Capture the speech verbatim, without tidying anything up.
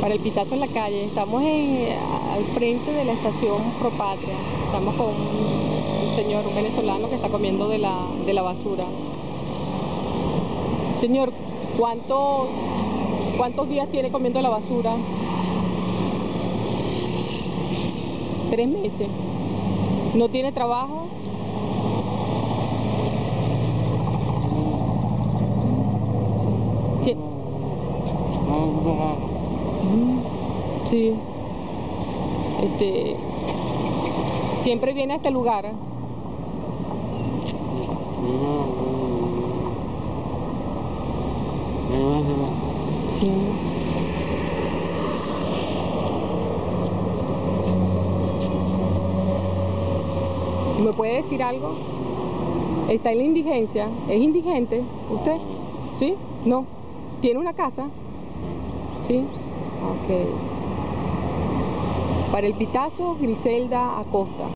para El Pitazo en la calle. Estamos en, al frente de la estación Propatria. Estamos con un señor, un venezolano que está comiendo de la, de la basura. Señor, ¿cuánto, ¿cuántos días tiene comiendo la basura? Tres meses. ¿No tiene trabajo? Sí. Sí. Este, ¿siempre viene a este lugar? Sí. ¿Si me puede decir algo? ¿Está en la indigencia? ¿Es indigente usted? ¿Sí? ¿No? ¿Tiene una casa? ¿Sí? Ok. Para El Pitazo, Griselda Acosta.